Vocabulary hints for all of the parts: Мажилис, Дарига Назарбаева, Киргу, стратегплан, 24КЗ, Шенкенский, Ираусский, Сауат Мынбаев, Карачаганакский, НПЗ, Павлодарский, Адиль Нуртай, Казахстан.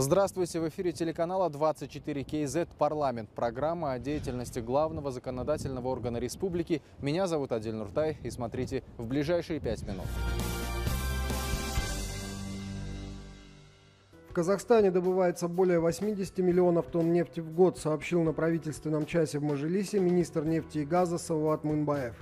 Здравствуйте, в эфире телеканала 24КЗ «Парламент». Программа о деятельности главного законодательного органа республики. Меня зовут Адиль Нуртай, и смотрите в ближайшие 5 минут. В Казахстане добывается более 80 миллионов тонн нефти в год, сообщил на правительственном часе в Мажилисе министр нефти и газа Сауат Мынбаев.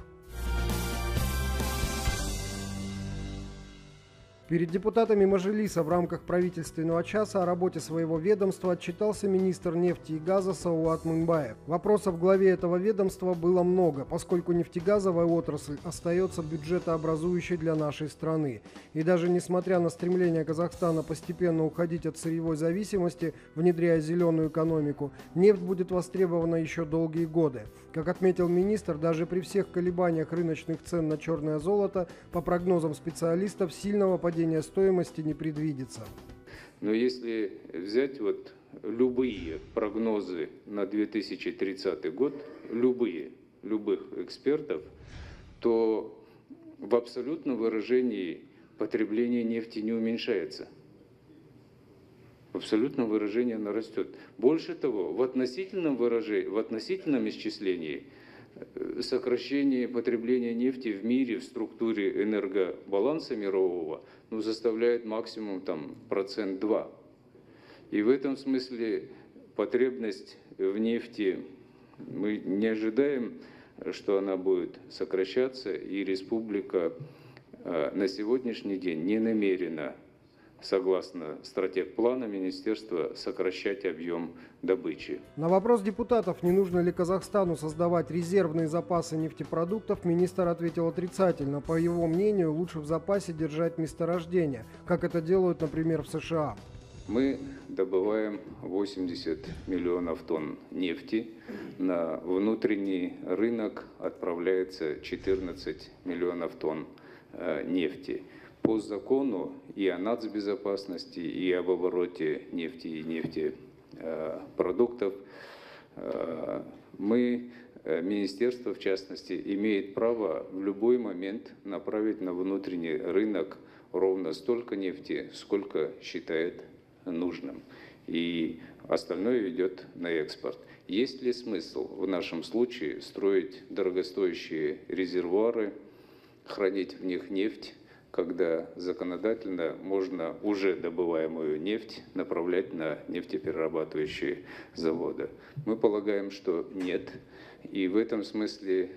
Перед депутатами Мажилиса в рамках правительственного часа о работе своего ведомства отчитался министр нефти и газа Сауат Мынбаев. Вопросов главе этого ведомства было много, поскольку нефтегазовая отрасль остается бюджетообразующей для нашей страны. И даже несмотря на стремление Казахстана постепенно уходить от сырьевой зависимости, внедряя зеленую экономику, нефть будет востребована еще долгие годы. Как отметил министр, даже при всех колебаниях рыночных цен на черное золото, по прогнозам специалистов, сильного падения стоимости не предвидится. Но если взять вот любые прогнозы на 2030 год, любых экспертов, то в абсолютном выражении потребление нефти не уменьшается. В абсолютном выражении она растет. Больше того, в относительном исчислении сокращение потребления нефти в мире в структуре энергобаланса мирового составляет максимум 1–2%. И в этом смысле потребность в нефти, мы не ожидаем, что она будет сокращаться, и республика на сегодняшний день не намерена, согласно стратегплану министерства, сокращать объем добычи. На вопрос депутатов, не нужно ли Казахстану создавать резервные запасы нефтепродуктов, министр ответил отрицательно. По его мнению, лучше в запасе держать месторождения, как это делают, например, в США. Мы добываем 80 миллионов тонн нефти. На внутренний рынок отправляется 14 миллионов тонн нефти. По закону и о нацбезопасности, и об обороте нефти и нефтепродуктов министерство, в частности, имеет право в любой момент направить на внутренний рынок ровно столько нефти, сколько считает нужным. И остальное идет на экспорт. Есть ли смысл в нашем случае строить дорогостоящие резервуары, хранить в них нефть, когда законодательно можно уже добываемую нефть направлять на нефтеперерабатывающие заводы? Мы полагаем, что нет. И в этом смысле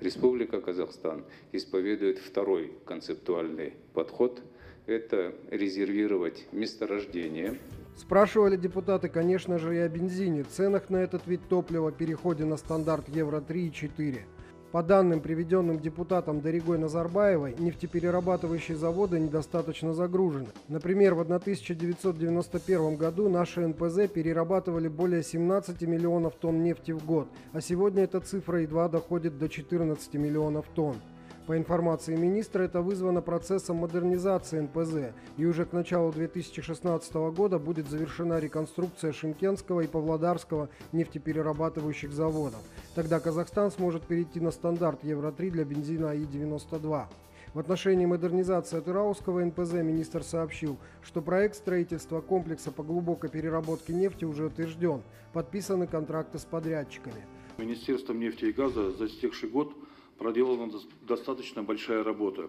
Республика Казахстан исповедует второй концептуальный подход – это резервировать месторождение. Спрашивали депутаты, конечно же, и о бензине, ценах на этот вид топлива, переходе на стандарт Евро-3 и 4. По данным, приведенным депутатом Даригой Назарбаевой, нефтеперерабатывающие заводы недостаточно загружены. Например, в 1991 году наши НПЗ перерабатывали более 17 миллионов тонн нефти в год, а сегодня эта цифра едва доходит до 14 миллионов тонн. По информации министра, это вызвано процессом модернизации НПЗ, и уже к началу 2016 года будет завершена реконструкция Шенкенского и Павлодарского нефтеперерабатывающих заводов. Тогда Казахстан сможет перейти на стандарт Евро-3 для бензина И-92. В отношении модернизации от Ираусского НПЗ министр сообщил, что проект строительства комплекса по глубокой переработке нефти уже утвержден, подписаны контракты с подрядчиками. Министерством нефти и газа за истекший год проделана достаточно большая работа.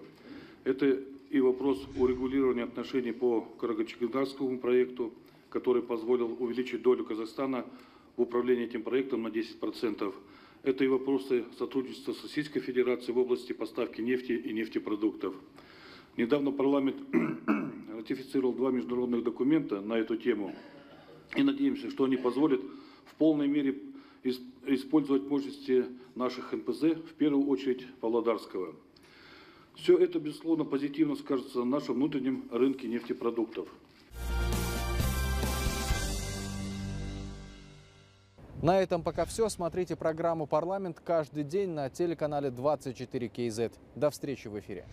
Это и вопрос урегулирования отношений по Карачаганакскому проекту, который позволил увеличить долю Казахстана в управлении этим проектом на 10%. Это и вопросы сотрудничества с Российской Федерацией в области поставки нефти и нефтепродуктов. Недавно парламент ратифицировал 2 международных документа на эту тему. И надеемся, что они позволят в полной мере использовать мощности наших НПЗ, в первую очередь Павлодарского. Все это, безусловно, позитивно скажется на нашем внутреннем рынке нефтепродуктов. На этом пока все. Смотрите программу «Парламент» каждый день на телеканале 24КЗ. До встречи в эфире.